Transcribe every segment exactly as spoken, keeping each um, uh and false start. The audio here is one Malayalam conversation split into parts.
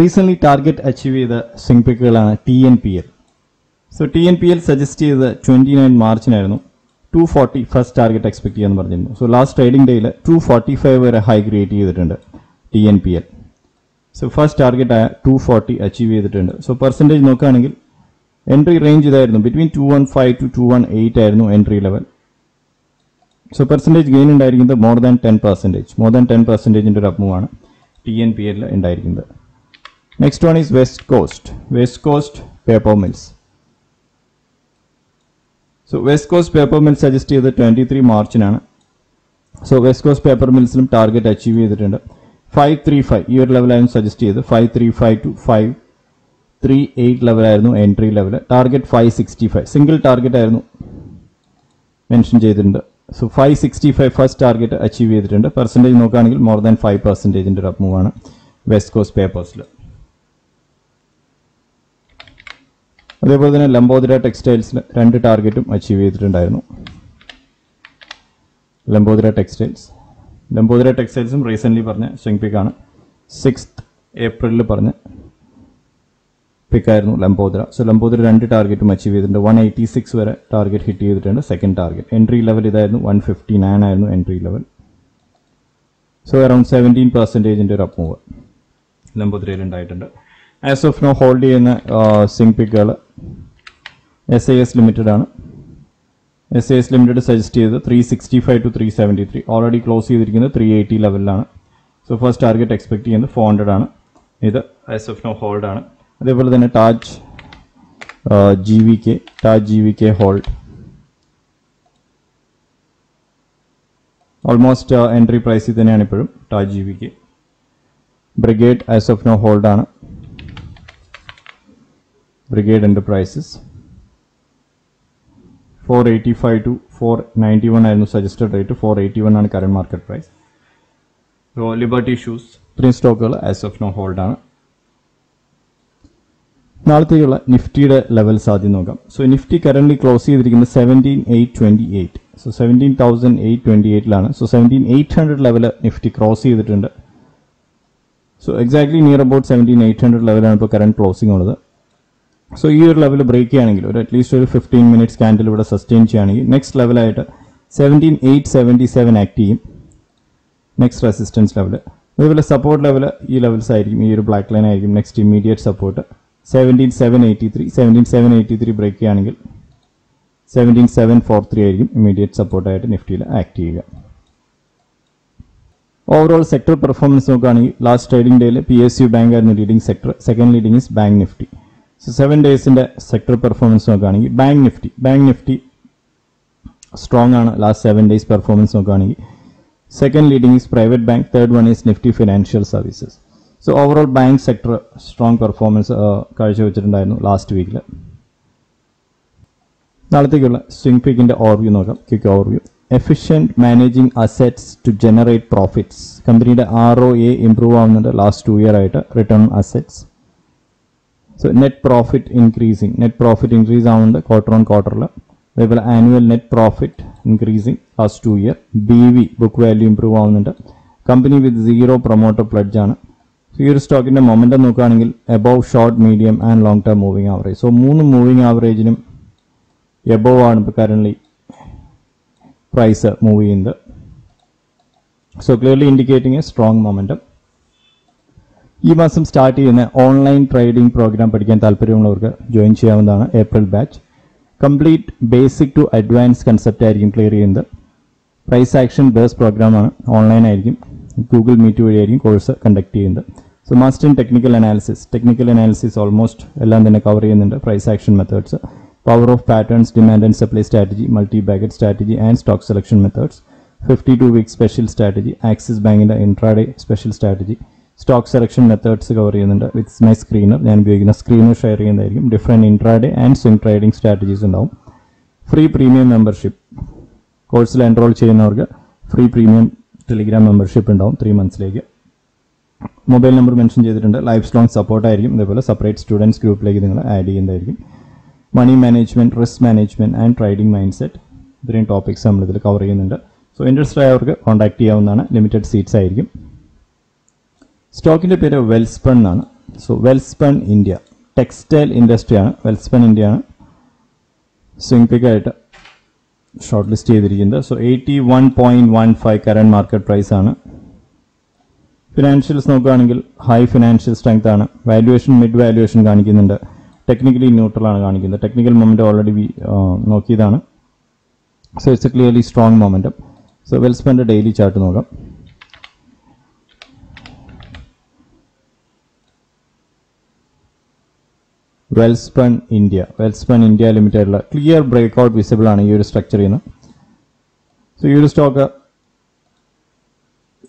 recently target achieve ചെയ്ത സിംഗ്പിക്കുകളാണ് T N P L so T N P L suggest ചെയ്ത് ട്വൻറ്റി നയൻ മാർച്ചിനായിരുന്നു two forty first target expect ചെയ്യാമെന്ന് പറഞ്ഞിരുന്നു. സോ ലാസ്റ്റ് ട്രേഡിംഗ് ഡേയിൽ ടു ഫോർട്ടി ഫൈവ് വരെ ഹൈ ക്രിയേറ്റ് ചെയ്തിട്ടുണ്ട് T N P L. So first target ആയ ടു ഫോർട്ടി അച്ചീവ് ചെയ്തിട്ടുണ്ട്. സോ പെർസെൻറ്റേജ് നോക്കുകയാണെങ്കിൽ എൻട്രി റേഞ്ച് ഇതായിരുന്നു, between two one five two two one eight ആയിരുന്നു entry level. So percentage gain ഉണ്ടായിരിക്കുന്നത് more than ten percentage more than ten പെർസെൻറ്റേജിൻ്റെ ഒരു അപ്മൂവാണ് ടി എൻ പി എല്ലിൽ ഉണ്ടായിരിക്കുന്നത്. Next one is west coast west cost paper mills. So west cost paper mills suggest ചെയ്ത് ട്വൻറ്റി ത്രീ മാർച്ചിനാണ്. സോ വെസ്റ്റ് കോസ്റ്റ് പേപ്പർ മിൽസിലും ടാർഗറ്റ് അച്ചീവ് ചെയ്തിട്ടുണ്ട്. ഫൈവ് ത്രീ ഫൈവ് ഈ ഒരു ലെവലായിരുന്നു സജസ്റ്റ് ചെയ്ത്, five three five two five three eight ലെവലായിരുന്നു entry level. Target five sixty five single target ആയിരുന്നു മെൻഷൻ ചെയ്തിട്ടുണ്ട്. So five sixty five first target achieve ചെയ്തിട്ടുണ്ട്. പെർസെൻറ്റേജ് നോക്കുകയാണെങ്കിൽ മോർ ദാൻ ഫൈവ് പെർസെൻറ്റേജിൻ്റെ ഒരു അപ്മൂവാണ് വെസ്റ്റ് കോസ്റ്റ് പേപ്പേഴ്സിൽ. അതേപോലെ തന്നെ ലംബോദ്ര ടെക്സ്റ്റൈൽസിൽ രണ്ട് ടാർഗറ്റും അച്ചീവ് ചെയ്തിട്ടുണ്ടായിരുന്നു. ലംബോദ്ര ടെക്സ്റ്റൈൽസ് ലംബോദ്ര ടെക്സ്റ്റൈൽസും റീസെൻ്റ്ലി പറഞ്ഞ സ്വിംഗ് പിക്കാണ്. സിക്സ്ത് ഏപ്രിലിൽ പറഞ്ഞ പിക്കായിരുന്നു ലംബോദ്ര. സോ ലംബോദ്ര രണ്ട് ടാർഗറ്റും അച്ചീവ് ചെയ്തിട്ടുണ്ട്. വൺ എയ്റ്റി സിക്സ് വരെ ടാർഗറ്റ് ഹിറ്റ് ചെയ്തിട്ടുണ്ട്. സെക്കൻഡ് ടാർഗറ്റ് എൻട്രി ലെവൽ ഇതായിരുന്നു, വൺ ഫിഫ്റ്റി നയൻ ആയിരുന്നു entry level. So around seventeen പെർസെൻറ്റേജിൻ്റെ ഒരു അപ്മൂവ് ലംബോദ്രയിൽ ഉണ്ടായിട്ടുണ്ട്. ആസ് ഓഫ് നോ ഹോൾഡ് ചെയ്യുന്ന സിംഗ് പിക്കുകൾ എസ് ഐ എസ് ലിമിറ്റഡ് ആണ്. S I S limited suggest ചെയ്ത് three sixty five two three seventy three already close ചെയ്തിരിക്കുന്നത് ത്രീ എയ്റ്റി ലെവലിലാണ്. സോ ഫസ്റ്റ് ടാർഗറ്റ് എക്സ്പെക്ട് ചെയ്യുന്നത് ഫോർ ഹൺഡ്രഡ് ആണ്. ഇത് ആസ് ഓഫ് നോ ഹോൾഡ് ആണ്. അതേപോലെ തന്നെ Taj G V K Taj G V K hold. Almost entry പ്രൈസിൽ തന്നെയാണ് ഇപ്പോഴും Taj G V K. Brigade as of now hold ആണ്. Brigade Enterprises four eighty-five to four ninety-one ആയിരുന്നു suggested rate. Four eighty one ആണ് current market price. So Liberty Shoes ഇത്രയും സ്റ്റോക്കുകൾ ആസ് ഓഫ് നോ ഹോൾഡ് ആണ്. നാളത്തേക്കുള്ള നിഫ്റ്റിയുടെ ലെവൽസ് ആദ്യം നോക്കാം. സോ നിഫ്റ്റി കറന്റ്ലി ക്ലോസ് ചെയ്തിരിക്കുന്നത് seventeen eight twenty eight. So seventeen thousand eight twenty എയ്റ്റിലാണ്. So seventeen eight hundred level Nifty cross ചെയ്തിട്ടുണ്ട്. So exactly near about seventeen eight hundred ലെവലാണ് ഇപ്പോൾ കറന്റ് ക്ലോസിംഗ് ഉള്ളത്. സോ ഈ ഒരു ലെവൽ ബ്രേക്ക് ചെയ്യുകയാണെങ്കിൽ ഒരു അറ്റ്ലീസ്റ്റ് ഒരു ഫിഫ്റ്റീൻ മിനിറ്റ്സ് ക്യാൻഡിൽ ഇവിടെ സസ്റ്റെയിൻ ചെയ്യുകയാണെങ്കിൽ നെക്സ്റ്റ് ലെവലായിട്ട് seventeen eight seventy seven act ചെയ്യും നെക്സ്റ്റ് റെസിസ്റ്റൻസ് ലെവൽ. അതുപോലെ സപ്പോർട്ട് ലെവൽ ഈ ലെവൽസ് ആയിരിക്കും, ഈ ഒരു ബ്ലാക്ക് ലൈൻ ആയിരിക്കും next immediate support. Seventeen seven eighty three seventeen seven eighty three break ചെയ്യുകയാണെങ്കിൽ സെവൻറ്റീൻ സെവൻ ഫോർ ത്രീ ആയിരിക്കും ഇമ്മീഡിയറ്റ് സപ്പോർട്ടായിട്ട് നിഫ്റ്റിയിൽ ആക്ട് ചെയ്യുക. ഓവറോൾ സെക്ടർ പെർഫോമൻസ് നോക്കുകയാണെങ്കിൽ ലാസ്റ്റ് ട്രേഡിംഗ് ഡേയിൽ പി എസ് യു ബാങ്ക് ആയിരുന്നു leading sector. Second leading is bank Nifty. So seven ഡേയ്സിൻ്റെ സെക്ടർ പെർഫോമൻസ് നോക്കുകയാണെങ്കിൽ bank Nifty bank Nifty strong ആണ്. ലാസ്റ്റ് സെവൻ ഡേയ്സ് പെർഫോമൻസ് നോക്കുകയാണെങ്കിൽ second leading is private bank, third one is Nifty financial services. So overall bank sector strong performance കാഴ്ചവെച്ചിട്ടുണ്ടായിരുന്നു ലാസ്റ്റ് വീക്കിൽ. നാളത്തേക്കുള്ള സ്വിംഗ് പിക്കിൻ്റെ ഓവർവ്യൂ നോക്കാം. Quick overview. Efficient managing assets to generate profits. കമ്പനിയുടെ ആർ ഒ എ ഇംപ്രൂവ് ആവുന്നുണ്ട് ലാസ്റ്റ് ടു ഇയർ ആയിട്ട്, return on assets. So net profit increasing net profit increase ആവുന്നുണ്ട് ക്വാർട്ടർ ഓൺ ക്വാർട്ടറിൽ. അതേപോലെ annual net profit increasing last two year. B V book value improve ആവുന്നുണ്ട്. കമ്പനി വിത്ത് സീറോ പ്രൊമോട്ടർ പ്ലഡ്ജാണ്. സോ ഈ ഒരു സ്റ്റോക്കിൻ്റെ മൊമെൻറ്റം നോക്കുകയാണെങ്കിൽ above short medium and long term moving average. So മൂന്ന് മൂവിങ് ആവറേജിനും എബോവ് ആണ് ഇപ്പോൾ കറൻ്റ്ലി പ്രൈസ് മൂവ് ചെയ്യുന്നത്. So clearly indicating a strong momentum. ഈ മാസം സ്റ്റാർട്ട് ചെയ്യുന്ന ഓൺലൈൻ ട്രേഡിംഗ് പ്രോഗ്രാം പഠിക്കാൻ താല്പര്യമുള്ളവർക്ക് ജോയിൻ ചെയ്യാവുന്നതാണ്. April batch complete basic to advance concept ആയിരിക്കും ക്ലിയർ ചെയ്യുന്നത്. പ്രൈസ് ആക്ഷൻ ബേസ് പ്രോഗ്രാമാണ്, ഓൺലൈൻ ആയിരിക്കും, ഗൂഗിൾ മീറ്റ് വഴിയായിരിക്കും കോഴ്സ് കണ്ടക്ട് ചെയ്യുന്നത്. So master in technical analysis technical analysis almost എല്ലാം തന്നെ കവർ ചെയ്യുന്നുണ്ട്. Price action methods, power of patterns, demand and supply strategy, multi bagger strategy and stock selection methods, fifty two week special strategy, Axis ബാങ്കിൻ്റെ intraday special strategy, stock selection methods cover ചെയ്യുന്നുണ്ട്. വിത്ത് മൈ സ്ക്രീനർ, ഞാൻ ഉപയോഗിക്കുന്ന സ്ക്രീനർ ഷെയർ ചെയ്യുന്നതായിരിക്കും. Different intraday and swing trading strategies ഉണ്ടാവും. ഫ്രീ പ്രീമിയം മെമ്പർഷിപ്പ് കോഴ്സിൽ എൻറോൾ ചെയ്യുന്നവർക്ക് ഫ്രീ പ്രീമിയം ടെലിഗ്രാം മെമ്പർഷിപ്പ് ഉണ്ടാവും ത്രീ മന്ത്സിലേക്ക്. മൊബൈൽ നമ്പർ മെൻഷൻ ചെയ്തിട്ടുണ്ട്. ലൈഫ് ലോങ് സപ്പോർട്ടായിരിക്കും. അതേപോലെ സെപ്പറേറ്റ് സ്റ്റുഡൻറ്റ്സ് ഗ്രൂപ്പിലേക്ക് നിങ്ങൾ ആഡ് ചെയ്യുന്നതായിരിക്കും. Money management, risk management and trading mindset, ഇത്രയും ടോപ്പിക്സ് നമ്മളിതിൽ കവർ ചെയ്യുന്നുണ്ട്. സോ ഇൻട്രസ്റ്റഡ് ആയവർക്ക് കോൺടാക്ട് ചെയ്യാവുന്നതാണ്. ലിമിറ്റഡ് സീറ്റ്സ് ആയിരിക്കും. സ്റ്റോക്കിൻ്റെ പേര് വെൽസ്പൺ എന്നാണ്. So Welspun India textile industry ആണ് Welspun India ആണ് സ്വിംഗ് പിക്ക് ആയിട്ട് ഷോർട്ട് ലിസ്റ്റ് ചെയ്തിരിക്കുന്നത്. So eighty one point one five current market price ആണ്. ഫിനാൻഷ്യൽസ് നോക്കുകയാണെങ്കിൽ ഹൈ ഫിനാൻഷ്യൽ സ്ട്രെങ്ത് ആണ്. വാല്യുവേഷൻ മിഡ് വാല്യുവേഷൻ കാണിക്കുന്നുണ്ട്. ടെക്നിക്കലി ന്യൂട്രൽ ആണ് കാണിക്കുന്നത്. ടെക്നിക്കൽ മൊമെൻ്റ് ഓൾറെഡി നോക്കിയതാണ്. So it's a clearly strong momentum. So വെൽസ്പൻ്റെ ഡെയിലി ചാർട്ട് നോക്കാം. വെൽസ്പൺ ഇന്ത്യ വെൽസ്പൺ ഇന്ത്യ ലിമിറ്റഡിലുള്ള ക്ലിയർ ബ്രേക്ക് ഔട്ട് വിസിബിൾ ആണ് ഈ ഒരു സ്ട്രക്ചറിൽ നിന്ന്. സോ ഈ ഒരു സ്റ്റോക്ക്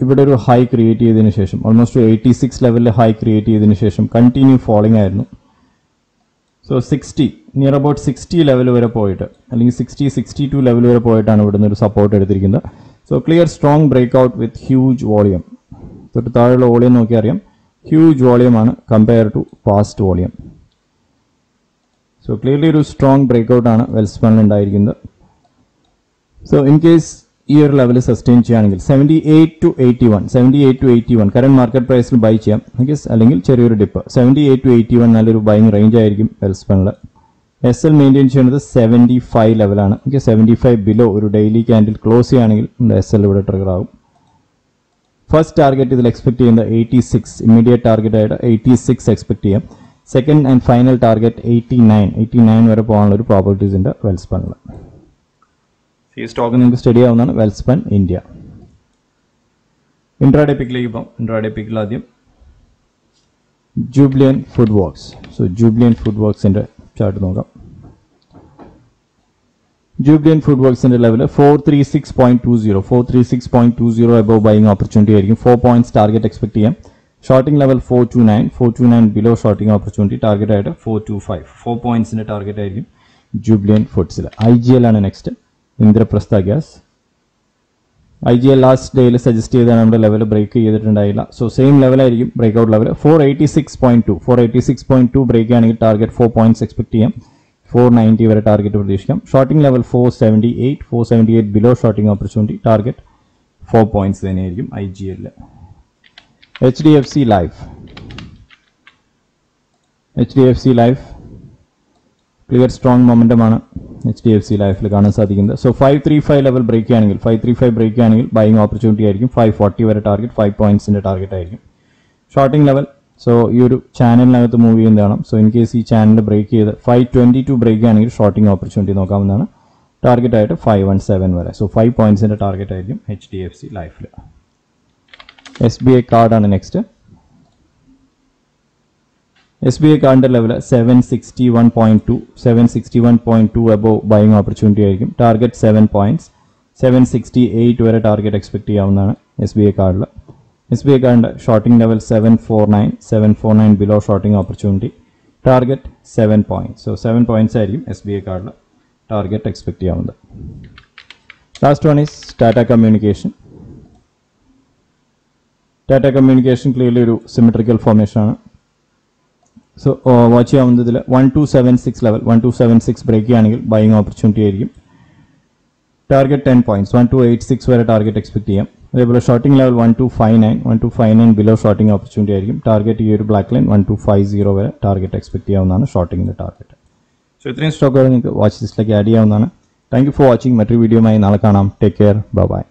ഇവിടെ ഒരു ഹൈ ക്രിയേറ്റ് ചെയ്തതിന് ശേഷം ഓൾമോസ്റ്റ് എയ്റ്റി സിക്സ് ലെവലിൽ ഹൈ ക്രിയേറ്റ് ചെയ്തതിന് ശേഷം കണ്ടിന്യൂ ഫോളിംഗ് ആയിരുന്നു. So sixty near about sixty level വരെ പോയിട്ട് അല്ലെങ്കിൽ സിക്സ്റ്റി സിക്സ്റ്റി ടു ലെവൽ വരെ പോയിട്ടാണ് ഇവിടുന്ന് ഒരു സപ്പോർട്ട് എടുത്തിരിക്കുന്നത്. So clear strong breakout with huge volume. തൊട്ട് താഴെയുള്ള വോളിയം നോക്കി അറിയാം ഹ്യൂജ് വോളിയമാണ് compare to past volume. So clearly ഒരു സ്ട്രോങ് ബ്രേക്ക് ഔട്ടാണ് വെൽസ്പണിൽ ഉണ്ടായിരിക്കുന്നത്. സോ ഇൻ കേസ് ഈ ഒരു ലെവൽ സസ്റ്റെയിൻ ചെയ്യുകയാണെങ്കിൽ seventy eight to eighty one seventy eight to eighty one current market പ്രൈസിൽ ബൈ ചെയ്യാം. അല്ലെങ്കിൽ ചെറിയൊരു dip seventy eight to eighty one നല്ലൊരു ബൈങ് റേഞ്ച് ആയിരിക്കും വെൽസ്പണിൽ. എസ് എൽ മെയിൻറ്റെയിൻ ചെയ്യുന്നത് സെവൻറ്റി ഫൈവ് ലെവലാണ്. ഓക്കെ സെവൻറ്റി ഫൈവ് ബിലോ ഒരു ഡെയിലി ക്യാൻഡിൽ ക്ലോസ് ചെയ്യുകയാണെങ്കിൽ എസ് എൽ ഇവിടെ ട്രിഗർ ആകും. ഫസ്റ്റ് ടാർഗറ്റ് ഇതിൽ എക്സ്പെക്ട് ചെയ്യുന്നത് എയ്റ്റി സിക്സ് ഇമ്മീഡിയറ്റ് ടാർഗറ്റായിട്ട് എയ്റ്റി സിക്സ് എക്സ്പെക്ട് ചെയ്യാം. Second and final target eighty nine eighty nine വരെ പോകാനുള്ള ഒരു പ്രോപ്പർട്ടീസ് ഉണ്ട് വെൽസ്പണിൽ. ഈ സ്റ്റോക്ക് നിങ്ങൾക്ക് സ്റ്റഡി ആവുന്നതാണ് വെൽസ്പൺ ഇന്ത്യ. ഇൻട്രാഡേ പിക്കിലേക്ക് പോകാം. ഇൻട്രാഡേ പിക്കിൽ ആദ്യം Jubilant food works. So Jubilant food വർക്ക്സിൻ്റെ ചാർട്ട് നോക്കാം. ജൂബിലന്റ് ഫുഡ് വർക്ക്സിൻ്റെ level four three six point two zero four three six point two zero above buying opportunity ആയിരിക്കും. ഫോർ പോയിന്റ്സ് ടാർഗറ്റ് എക്സ്പെക്ട് ചെയ്യാം. Shorting level four two nine four two nine below shorting opportunity target ആയിട്ട് ഫോർ ടു ഫൈവ് ഫോർ പോയിന്റ്സിൻ്റെ ടാർഗറ്റ് ആയിരിക്കും ജൂബിലന്റ് ഫുഡ്സിൽ. ഐ ജി എൽ ആണ് next. Indraprastha gas I G L last ഡേയിൽ സജസ്റ്റ് ചെയ്താണ് നമ്മുടെ ലെവൽ ബ്രേക്ക് ചെയ്തിട്ടുണ്ടായില്ല. സോ സെയിം ലെവലായിരിക്കും breakout level. Four eighty six point two four eighty six point two break ആണെങ്കിൽ ടാർഗറ്റ് ഫോർ പോയിന്റ്സ് എക്സ്പെക്ട് ചെയ്യാം. ഫോർ നയൻറ്റി വരെ ടാർഗറ്റ് പ്രതീക്ഷിക്കാം. Shorting level four seventy eight four seventy eight below shorting opportunity target four points തന്നെയായിരിക്കും ഐ ജി എല്ലിൽ. H D F C life H D F C life clear strong മൊമെൻ്റമാണ് എച്ച് ഡി എഫ് സി ലൈഫിൽ കാണാൻ സാധിക്കുന്നത്. So five three five level break ചെയ്യുകയാണെങ്കിൽ ഫൈവ് ത്രീ ഫൈവ് ബ്രേക്ക് ചെയ്യുകയാണെങ്കിൽ ബൈയിങ് ഓപ്പർച്യൂണിറ്റി ആയിരിക്കും. ഫൈവ് ഫോർട്ടി വരെ ടാർഗറ്റ് ഫൈവ് പോയിന്റ്സിൻ്റെ ടാർഗറ്റ് ആയിരിക്കും. ഷോർട്ടിംഗ് ലെവൽ സോ ഈ ഒരു ചാനലിനകത്ത് മൂവ് ചെയ്യുന്നതാണ്. സോ ഇൻ കേസ് ഈ ചാനൽ ബ്രേക്ക് ചെയ്ത് ഫൈവ് ട്വൻറ്റി ടു ബ്രേക്ക് ആണെങ്കിൽ ഷോർട്ടിംഗ് ഓപ്പർച്യൂണിറ്റി നോക്കാവുന്നതാണ്. ടാർഗറ്റ് ആയിട്ട് ഫൈവ് വൺ സെവൻ വരെ. സോ ഫൈവ് പോയിന്റ്സിൻ്റെ ടാർഗറ്റ് ആയിരിക്കും എച്ച് ഡി എഫ് സി ലൈഫിൽ. എസ് ബി ഐ കാർഡാണ് നെക്സ്റ്റ്. എസ് ബി ഐ കാർഡിൻ്റെ level seven sixty one point two seven sixty one point two above buying opportunity ആയിരിക്കും. Target seven points seven sixty eight വരെ ടാർഗറ്റ് എക്സ്പെക്ട് ചെയ്യാവുന്നതാണ് എസ് ബി ഐ കാർഡിൽ. എസ് ബി ഐ കാർഡിൻ്റെ shorting level seven four nine seven four nine below shorting opportunity target seven points. So seven points ആയിരിക്കും എസ് ബി ഐ കാർഡിൽ ടാർഗറ്റ് എക്സ്പെക്ട് ചെയ്യാവുന്നത്. Last one is Tata communication. Tata communication clearly ഒരു സിമെട്രിക്കൽ ഫോർമേഷനാണ്. സോ വാച്ച് ചെയ്യാവുന്നതിൽ one two seven six level one two seven six break ചെയ്യുകയാണെങ്കിൽ ബൈയിങ് ഓപ്പർച്യൂണിറ്റി ആയിരിക്കും. Target ten points one two eight six വരെ ടാർഗറ്റ് എക്സ്പെക്ട് ചെയ്യാം. അതേപോലെ shorting level one two five nine one two five nine below shorting opportunity ആയിരിക്കും. ടാർഗറ്റ് ഈ ഒരു black line one two five zero വരെ ടാർഗറ്റ് എക്സ്പെക്ട് ചെയ്യാവുന്നതാണ് ഷോർട്ടിങ്ങിൻ്റെ ടാർഗറ്റ്. സോ ഇത്രയും സ്റ്റോക്കുകൾ നിങ്ങൾക്ക് വാച്ച് ലിസ്റ്റിലേക്ക് ആഡ് ചെയ്യാവുന്നതാണ്. Thank you for watching. മറ്റൊരു വീഡിയോയുമായി നാളെ കാണാം. Take care. Bye by.